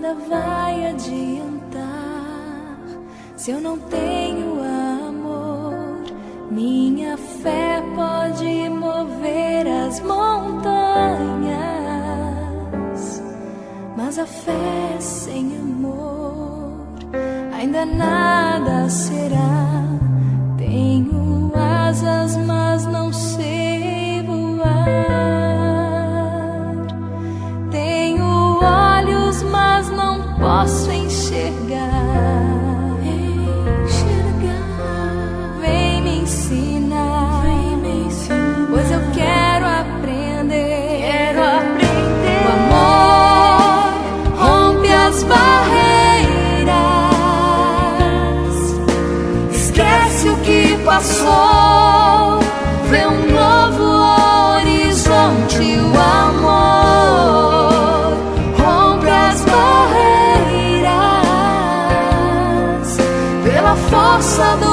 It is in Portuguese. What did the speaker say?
nada vai adiantar se eu não tenho amor. Minha fé pode mover as montanhas, mas a fé sem amor ainda nada será. Tenho asas, mas não sei voar. Posso enxergar, vem me ensinar, pois eu quero aprender, O amor rompe as barreiras, esquece o que passou, vê um novo horizonte, o amor. Força do